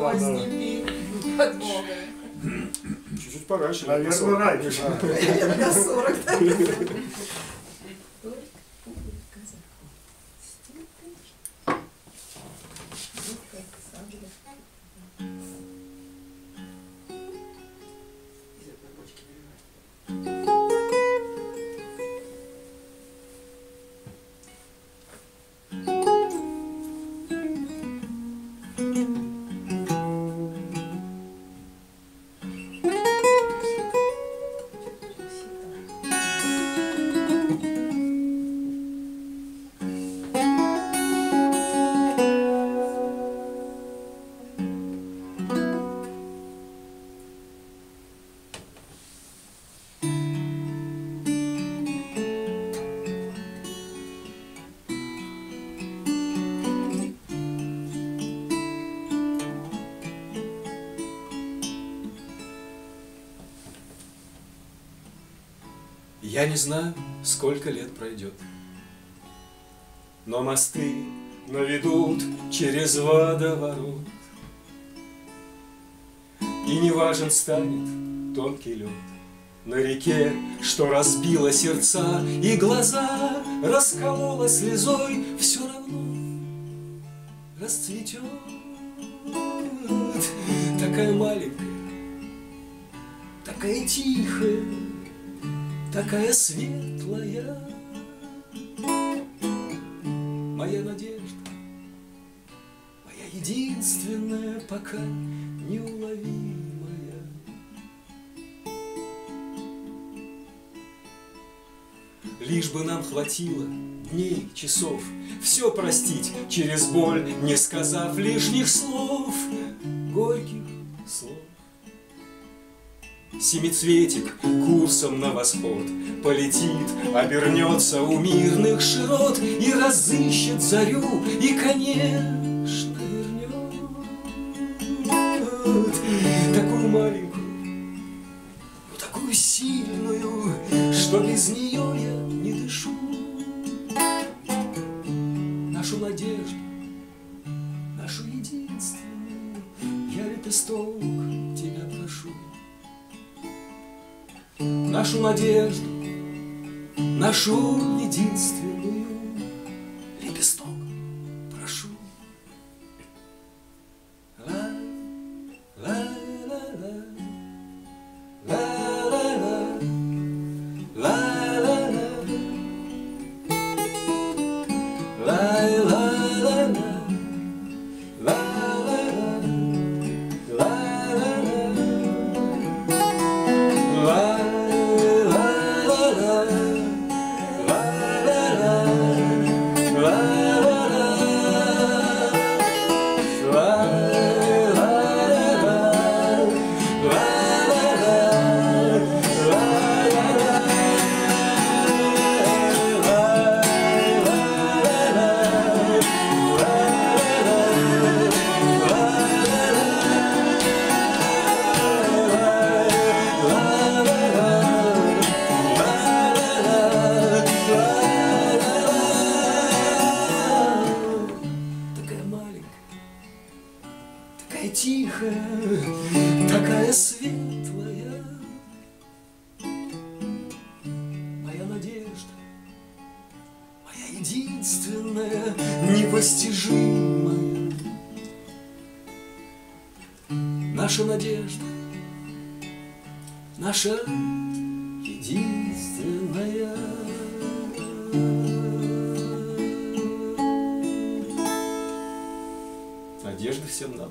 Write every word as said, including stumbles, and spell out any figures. Поздними подводами. Чуть-чуть пораньше. Наверное, раньше. Наверное, сорок. Я не знаю, сколько лет пройдет, но мосты наведут через водоворот. И не важен станет тонкий лед на реке, что разбило сердца и глаза, расколола слезой, все равно расцветет такая маленькая, такая тихая, такая светлая моя надежда, моя единственная, пока неуловимая. Лишь бы нам хватило дней, часов, все простить через боль, не сказав лишних слов, горьких слов. Семицветик курсом на восход полетит, обернется у мирных широт и разыщет зарю, и, конечно, вернет такую маленькую, но такую сильную, что без нее я не дышу. Нашу надежду, нашу единственную, я лепесток тебя прошу. Нашу надежду, нашу единственную, лепесток прошу. Такая светлая моя надежда, моя единственная, непостижимая. Наша надежда, наша единственная. Надежда всем нам.